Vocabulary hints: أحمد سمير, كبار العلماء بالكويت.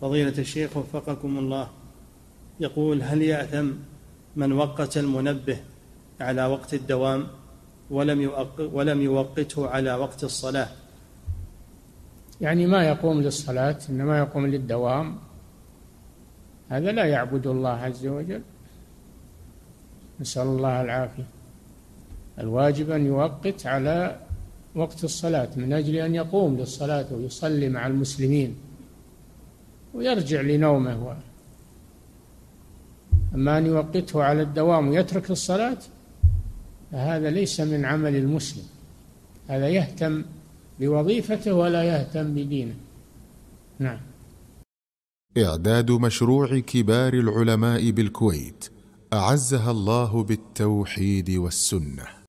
فضيلة الشيخ وفقكم الله، يقول: هل يأثم من وقت المنبه على وقت الدوام ولم يوقته على وقت الصلاة؟ يعني ما يقوم للصلاة إنما يقوم للدوام، هذا لا يعبد الله عز وجل، نسأل الله العافية. الواجب أن يوقت على وقت الصلاة من أجل أن يقوم للصلاة ويصلي مع المسلمين ويرجع لنومه. أما أن يوقته على الدوام ويترك الصلاة فهذا ليس من عمل المسلم، هذا يهتم بوظيفته ولا يهتم بدينه. نعم. إعداد مشروع كبار العلماء بالكويت أعزها الله بالتوحيد والسنة.